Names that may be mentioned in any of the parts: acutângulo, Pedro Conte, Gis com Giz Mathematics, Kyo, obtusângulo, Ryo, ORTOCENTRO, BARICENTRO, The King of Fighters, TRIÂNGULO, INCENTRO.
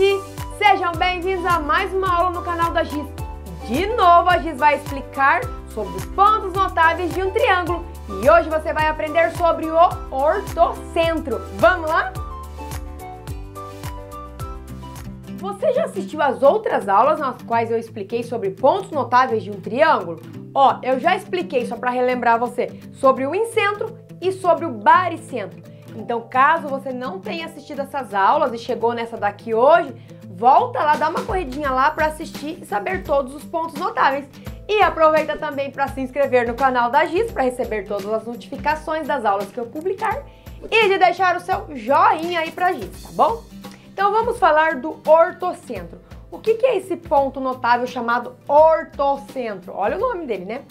gente! Sejam bem-vindos a mais uma aula no canal da Gis. De novo, a Gis vai explicar sobre os pontos notáveis de um triângulo. E hoje você vai aprender sobre o ortocentro. Vamos lá? Você já assistiu às outras aulas nas quais eu expliquei sobre pontos notáveis de um triângulo? Ó, eu já expliquei, só para relembrar você, sobre o incentro e sobre o baricentro. Então, caso você não tenha assistido essas aulas e chegou nessa daqui hoje, volta lá, dá uma corridinha lá para assistir e saber todos os pontos notáveis. E aproveita também para se inscrever no canal da Gis para receber todas as notificações das aulas que eu publicar e de deixar o seu joinha aí pra Gis, tá bom? Então vamos falar do ortocentro. O que é esse ponto notável chamado ortocentro? Olha o nome dele, né?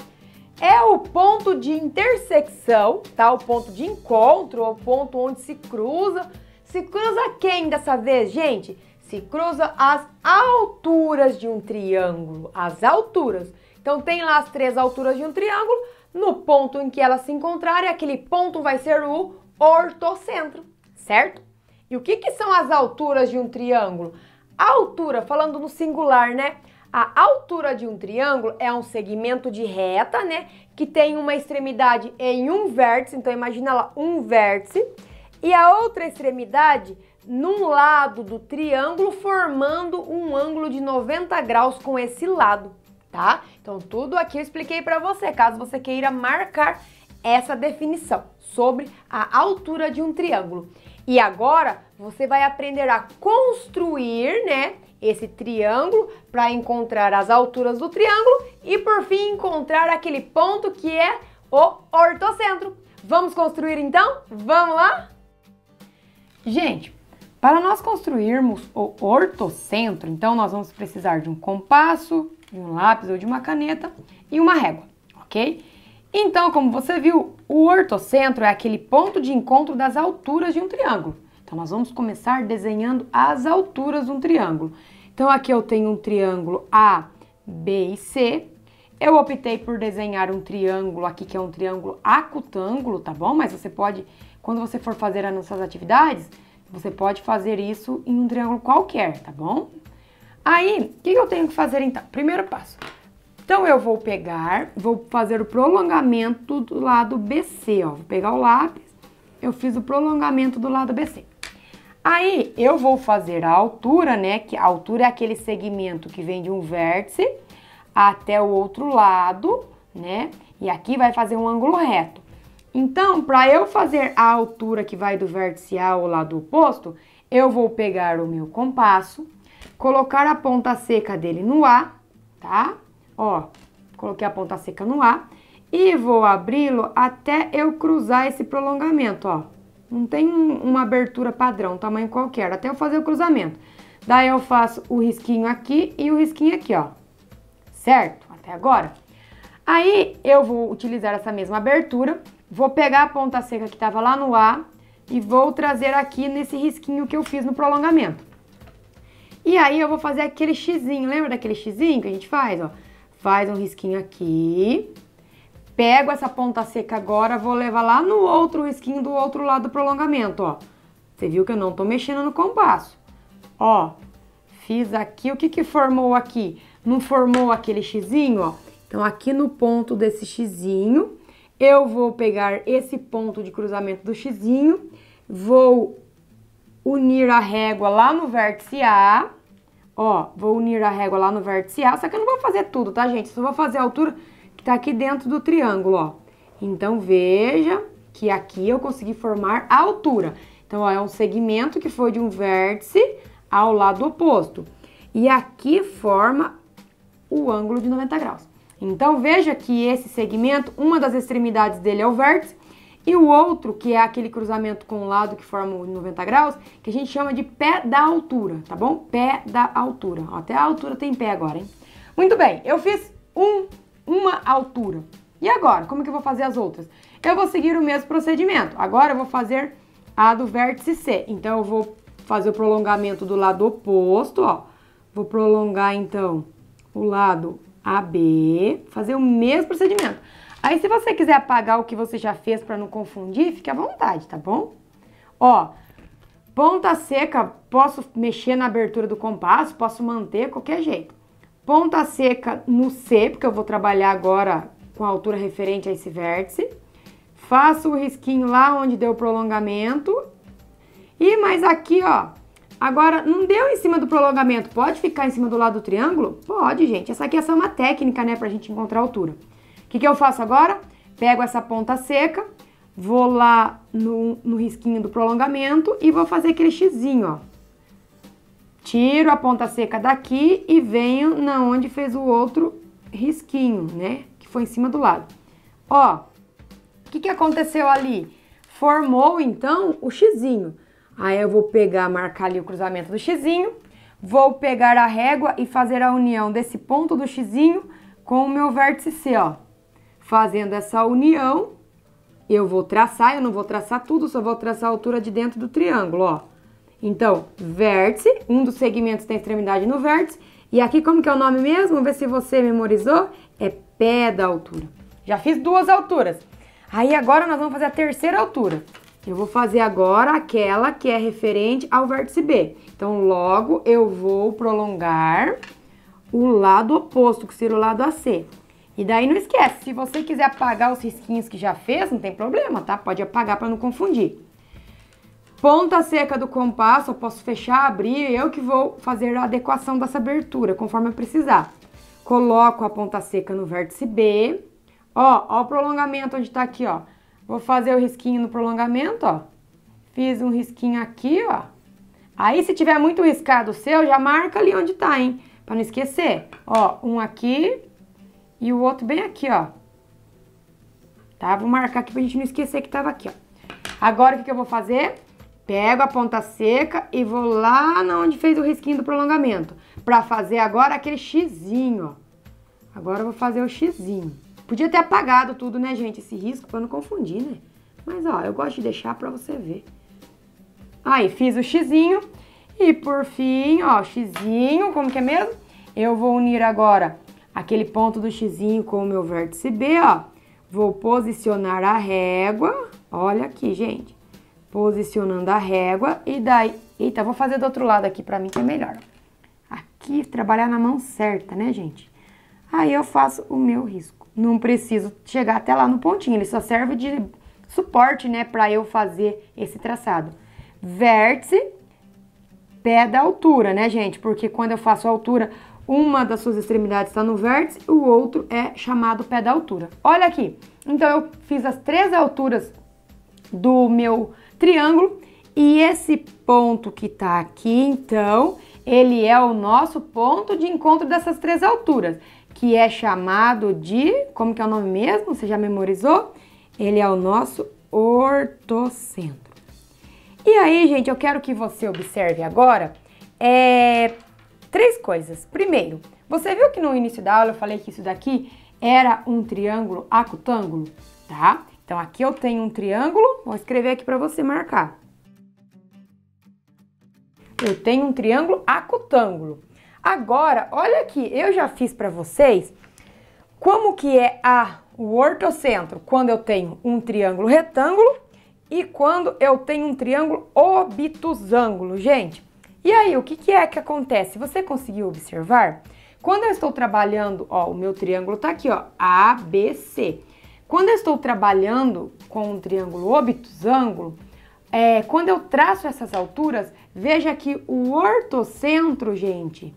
É o ponto de intersecção, tá? O ponto de encontro, o ponto onde se cruza. Se cruza quem dessa vez, gente? Se cruza as alturas de um triângulo, as alturas. Então tem lá as três alturas de um triângulo, no ponto em que elas se encontrarem, aquele ponto vai ser o ortocentro, certo? E o que são as alturas de um triângulo? A altura, falando no singular, né? A altura de um triângulo é um segmento de reta, né, que tem uma extremidade em um vértice, então imagina lá um vértice, e a outra extremidade num lado do triângulo formando um ângulo de 90 graus com esse lado, tá? Então tudo aqui eu expliquei para você, caso você queira marcar essa definição sobre a altura de um triângulo. E agora você vai aprender a construir, né, esse triângulo para encontrar as alturas do triângulo e por fim encontrar aquele ponto que é o ortocentro. Vamos construir então? Vamos lá? Gente, para nós construirmos o ortocentro, então nós vamos precisar de um compasso, de um lápis ou de uma caneta e uma régua, ok? Então, como você viu, o ortocentro é aquele ponto de encontro das alturas de um triângulo. Então, nós vamos começar desenhando as alturas de um triângulo. Então, aqui eu tenho um triângulo A, B e C. Eu optei por desenhar um triângulo aqui, que é um triângulo acutângulo, tá bom? Mas você pode, quando você for fazer as nossas atividades, você pode fazer isso em um triângulo qualquer, tá bom? Aí, o que eu tenho que fazer então? Primeiro passo. Então, eu vou pegar, vou fazer o prolongamento do lado BC, ó. Vou pegar o lápis, eu fiz o prolongamento do lado BC. Aí, eu vou fazer a altura, né, que a altura é aquele segmento que vem de um vértice até o outro lado, né, e aqui vai fazer um ângulo reto. Então, para eu fazer a altura que vai do vértice A ao lado oposto, eu vou pegar o meu compasso, colocar a ponta seca dele no A, tá? Ó, coloquei a ponta seca no A e vou abri-lo até eu cruzar esse prolongamento, ó. Não tem uma abertura padrão, tamanho qualquer, até eu fazer o cruzamento. Daí eu faço o risquinho aqui e o risquinho aqui, ó. Certo? Até agora. Aí eu vou utilizar essa mesma abertura, vou pegar a ponta seca que estava lá no A e vou trazer aqui nesse risquinho que eu fiz no prolongamento. E aí eu vou fazer aquele xizinho, lembra daquele xizinho que a gente faz, ó? Faz um risquinho aqui, pego essa ponta seca agora, vou levar lá no outro risquinho do outro lado do prolongamento, ó. Você viu que eu não tô mexendo no compasso. Ó, fiz aqui, o que que formou aqui? Não formou aquele xizinho, ó? Então, aqui no ponto desse xizinho, eu vou pegar esse ponto de cruzamento do xizinho, vou unir a régua lá no vértice A, ó, vou unir a régua lá no vértice A, só que eu não vou fazer tudo, tá, gente? Só vou fazer a altura que tá aqui dentro do triângulo, ó. Então, veja que aqui eu consegui formar a altura. Então, ó, é um segmento que foi de um vértice ao lado oposto. E aqui forma o ângulo de 90 graus. Então, veja que esse segmento, uma das extremidades dele é o vértice, e o outro, que é aquele cruzamento com o lado que forma o 90 graus, que a gente chama de pé da altura, tá bom? Pé da altura. Até a altura tem pé agora, hein? Muito bem, eu fiz uma altura. E agora? Como que eu vou fazer as outras? Eu vou seguir o mesmo procedimento. Agora eu vou fazer a do vértice C. Então, eu vou fazer o prolongamento do lado oposto, ó. Vou prolongar, então, o lado AB, fazer o mesmo procedimento. Aí, se você quiser apagar o que você já fez para não confundir, fique à vontade, tá bom? Ó, Ponta seca, posso mexer na abertura do compasso, posso manter, qualquer jeito. Ponta seca no C, porque eu vou trabalhar agora com a altura referente a esse vértice. Faço o risquinho lá onde deu o prolongamento. E mais aqui, ó. Agora, não deu em cima do prolongamento, pode ficar em cima do lado do triângulo? Pode, gente. Essa aqui é só uma técnica, né, pra gente encontrar a altura. O que que eu faço agora? Pego essa ponta seca, vou lá no risquinho do prolongamento e vou fazer aquele xizinho, ó. Tiro a ponta seca daqui e venho na onde fez o outro risquinho, né? Que foi em cima do lado. Ó, o que que aconteceu ali? Formou, então, o xizinho. Aí eu vou pegar, marcar ali o cruzamento do xizinho, vou pegar a régua e fazer a união desse ponto do xizinho com o meu vértice C, ó. Fazendo essa união, eu vou traçar, eu não vou traçar tudo, só vou traçar a altura de dentro do triângulo, ó. Então, vértice, um dos segmentos tem extremidade no vértice. E aqui, como que é o nome mesmo? Vamos ver se você memorizou. É pé da altura. Já fiz duas alturas. Aí, agora, nós vamos fazer a terceira altura. Eu vou fazer agora aquela que é referente ao vértice B. Então, logo, eu vou prolongar o lado oposto, que seria o lado AC. E daí, não esquece, se você quiser apagar os risquinhos que já fez, não tem problema, tá? Pode apagar para não confundir. Ponta seca do compasso, eu posso fechar, abrir, eu que vou fazer a adequação dessa abertura, conforme eu precisar. Coloco a ponta seca no vértice B. Ó o prolongamento onde tá aqui, ó. Vou fazer o risquinho no prolongamento, ó. Fiz um risquinho aqui, ó. Aí, se tiver muito riscado o seu, já marca ali onde tá, hein? Pra não esquecer. Ó, um aqui e o outro bem aqui, ó. Tá? Vou marcar aqui pra gente não esquecer que tava aqui, ó. Agora, o que eu vou fazer? Pego a ponta seca e vou lá na onde fez o risquinho do prolongamento. Pra fazer agora aquele xizinho, ó. Agora eu vou fazer o xizinho. Podia ter apagado tudo, né, gente? Esse risco pra não confundir, né? Mas, ó, eu gosto de deixar pra você ver. Aí, fiz o xizinho. E por fim, ó, xizinho, como que é mesmo? Eu vou unir agora aquele ponto do xizinho com o meu vértice B, ó. Vou posicionar a régua. Olha aqui, gente. Posicionando a régua e daí... Eita, vou fazer do outro lado aqui pra mim que é melhor. Aqui, trabalhar na mão certa, né, gente? Aí eu faço o meu risco. Não preciso chegar até lá no pontinho, ele só serve de suporte, né, pra eu fazer esse traçado. Vértice, pé da altura, né, gente? Porque quando eu faço a altura, uma das suas extremidades está no vértice, o outro é chamado pé da altura. Olha aqui, então eu fiz as três alturas do meu triângulo e esse ponto que tá aqui, então, ele é o nosso ponto de encontro dessas três alturas, que é chamado de, como que é o nome mesmo? Você já memorizou? Ele é o nosso ortocentro. E aí, gente, eu quero que você observe agora três coisas. Primeiro, você viu que no início da aula eu falei que isso daqui era um triângulo acutângulo, tá? Então, aqui eu tenho um triângulo, vou escrever aqui para você marcar. Eu tenho um triângulo acutângulo. Agora, olha aqui, eu já fiz para vocês como que é o ortocentro quando eu tenho um triângulo retângulo e quando eu tenho um triângulo obtusângulo, gente. E aí, o que é que acontece? Você conseguiu observar? Quando eu estou trabalhando, ó, o meu triângulo tá aqui, ó, ABC. Quando eu estou trabalhando com um triângulo obtusângulo, quando eu traço essas alturas, veja que o ortocentro, gente,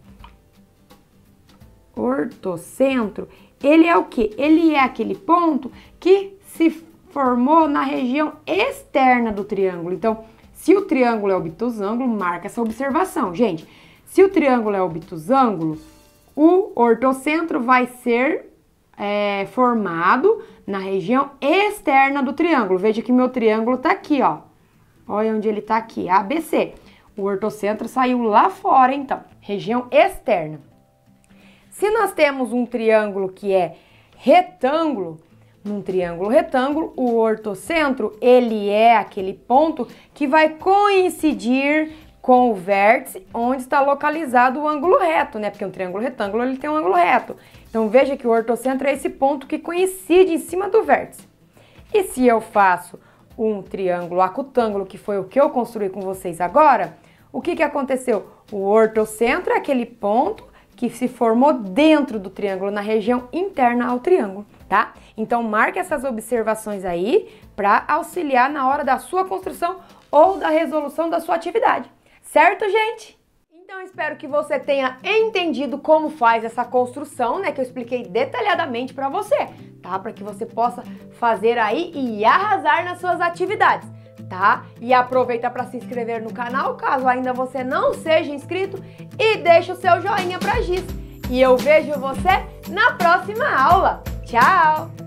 ele é o quê? Ele é aquele ponto que se formou na região externa do triângulo. Então, se o triângulo é obtusângulo, marca essa observação, gente. Se o triângulo é obtusângulo, o ortocentro vai ser formado na região externa do triângulo. Veja que meu triângulo tá aqui, ó. Olha onde ele tá aqui, ABC. O ortocentro saiu lá fora, então, região externa. Se nós temos um triângulo que é retângulo, num triângulo retângulo, o ortocentro, ele é aquele ponto que vai coincidir com o vértice onde está localizado o ângulo reto, né? Porque um triângulo retângulo, ele tem um ângulo reto. Então, veja que o ortocentro é esse ponto que coincide em cima do vértice. E se eu faço um triângulo acutângulo, que foi o que eu construí com vocês agora, o que que aconteceu? O ortocentro é aquele ponto que se formou dentro do triângulo, na região interna ao triângulo, tá? Então marque essas observações aí para auxiliar na hora da sua construção ou da resolução da sua atividade. Certo, gente? Então espero que você tenha entendido como faz essa construção, né, que eu expliquei detalhadamente para você, tá? Para que você possa fazer aí e arrasar nas suas atividades, tá? E aproveita para se inscrever no canal, caso ainda você não seja inscrito, e deixa o seu joinha pra Giz. E eu vejo você na próxima aula. Tchau!